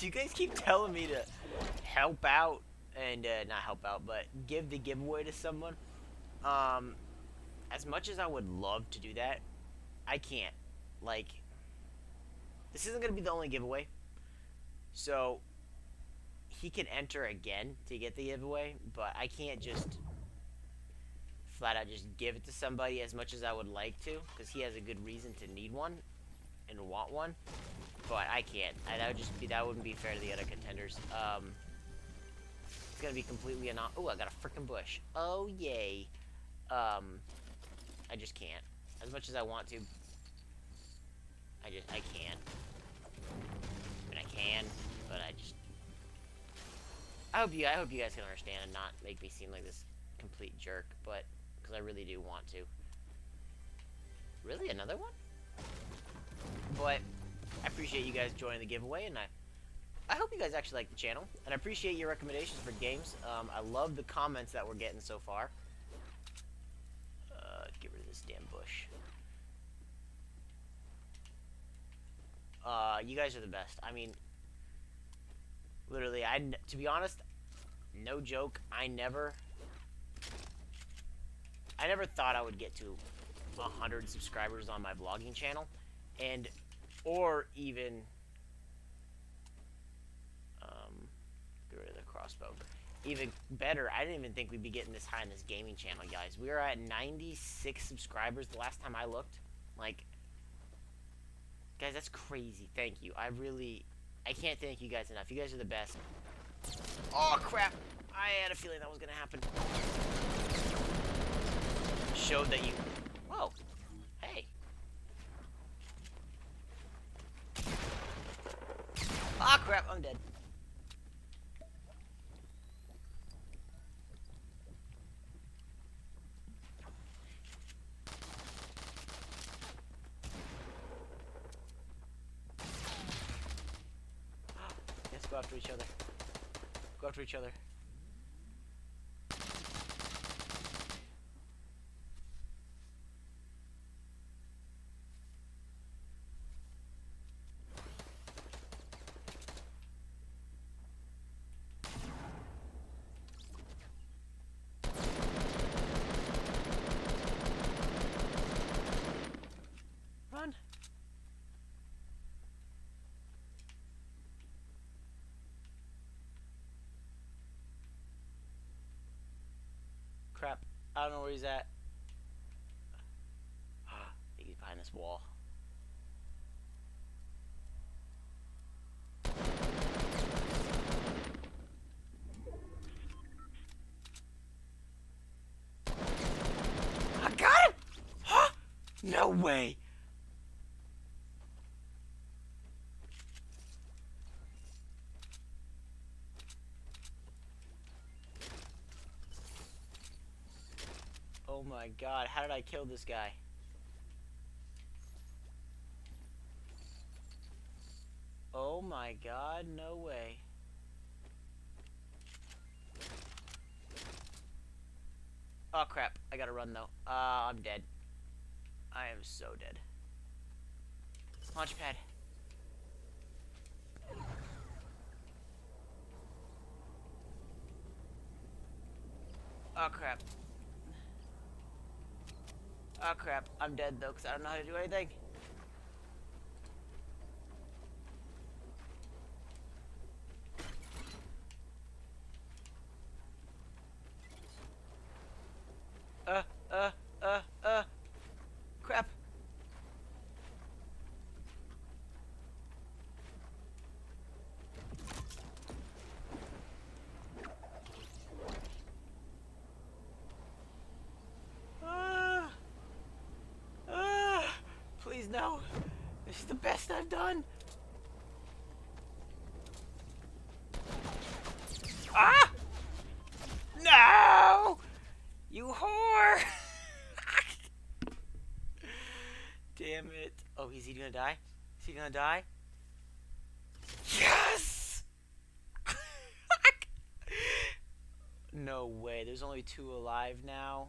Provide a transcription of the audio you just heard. You guys keep telling me to help out and not help out, but give the giveaway to someone. As much as I would love to do that, I can't. Like, this isn't gonna be the only giveaway, so he can enter again to get the giveaway, but I can't just flat out just give it to somebody as much as I would like to, because he has a good reason to need one and want one, but I can't. That would just be, that wouldn't be fair to the other contenders. It's gonna be completely anonymous. Oh, I got a freaking bush. Oh yay. I just can't. As much as I want to, I can't. I mean, I can, but I just. I hope you guys can understand and not make me seem like this complete jerk, but because I really do want to. Really, another one? But I appreciate you guys joining the giveaway, and I hope you guys actually like the channel, and I appreciate your recommendations for games. I love the comments that we're getting so far. Get rid of this damn bush. You guys are the best. I mean, literally, to be honest, no joke, I never thought I would get to 100 subscribers on my vlogging channel, and or even get rid of the crossbow. Even better, I didn't even think we'd be getting this high on this gaming channel, guys. We are at 96 subscribers the last time I looked. Like, guys, that's crazy. Thank you. I can't thank you guys enough. You guys are the best. Oh, crap. I had a feeling that was going to happen. Showed that you... Whoa. Hey. Ah, oh, crap. I'm dead. Go after each other. Go after each other. Crap. I don't know where he's at. I think he's behind this wall. I got him! Huh? No way! Oh my god, how did I kill this guy? Oh my god, no way. Oh crap, I gotta run though. I'm dead. I am so dead. Launch pad. Oh crap. Oh crap, I'm dead though, because I don't know how to do anything. Crap. No, this is the best I've done. Ah! No! You whore! Damn it. Oh, is he gonna die? Is he gonna die? Yes! No way. There's only two alive now.